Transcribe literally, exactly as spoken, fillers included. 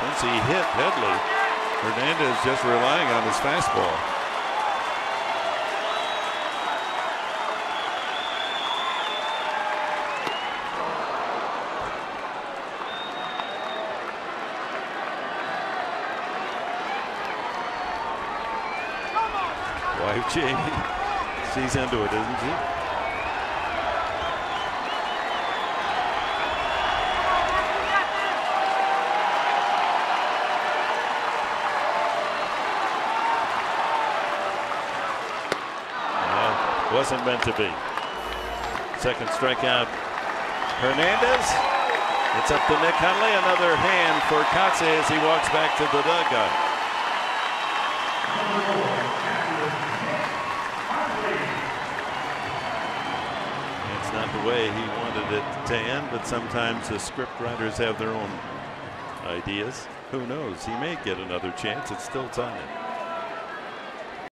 Since he hit Headley, Hernandez just relying on his fastball. Wife Jamie, she's into it, isn't she? Well, wasn't meant to be. Second strikeout, Hernandez. It's up to Nick Hundley. Another hand for Kotze as he walks back to the dugout. Not the way he wanted it to end, but sometimes the script writers have their own ideas. Who knows? He may get another chance. It's still time.